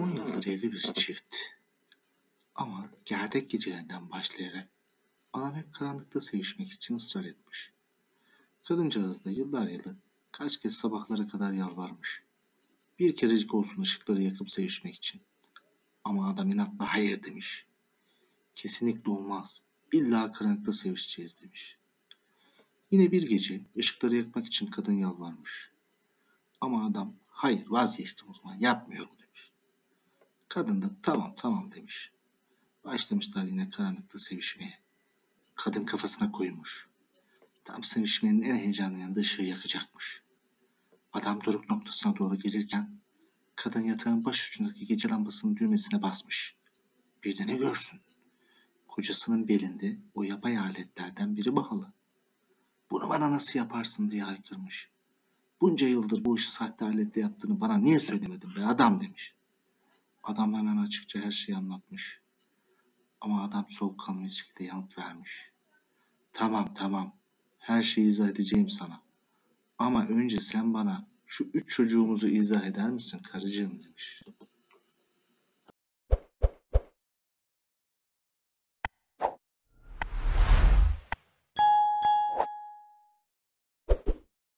10 yıldır evli bir çift. Ama gerdek gecelerinden başlayarak adam hep karanlıkta sevişmek için ısrar etmiş. Kadıncağız da yıllar yılı kaç kez sabahlara kadar yalvarmış. Bir kerecik olsun ışıkları yakıp sevişmek için. Ama adam inatla hayır demiş. Kesinlikle olmaz. İlla karanlıkta sevişeceğiz demiş. Yine bir gece ışıkları yakmak için kadın yalvarmış. Ama adam hayır vazgeçtim o zaman yapmıyorum demiş. Kadın da tamam demiş. Başlamışlar yine karanlıkta sevişmeye. Kadın kafasına koymuş. Tam sevişmenin en heyecanlı yanında ışığı yakacakmış. Adam doruk noktasına doğru gelirken kadın yatağın baş ucundaki gece lambasının düğmesine basmış. Bir de ne görsün? Kocasının belinde o yapay aletlerden biri bağlı. Bunu bana nasıl yaparsın diye haykırmış. Bunca yıldır bu işi sahte aletle yaptığını bana niye söylemedin be adam demiş. Adam hemen açıkça her şeyi anlatmış. Ama adam soğukkanlı bir şekilde yanıt vermiş. Tamam her şeyi izah edeceğim sana. Ama önce sen bana şu 3 çocuğumuzu izah eder misin karıcığım demiş.